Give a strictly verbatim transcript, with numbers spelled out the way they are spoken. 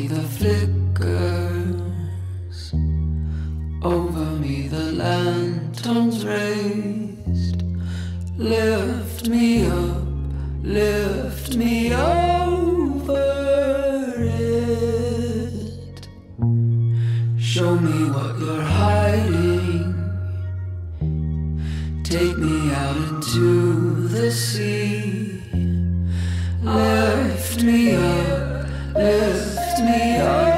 me the flickers, over me the lanterns raised. Lift me up, lift me over it. Show me what you're hiding. Take me out into the sea. Lift me up, lift me up.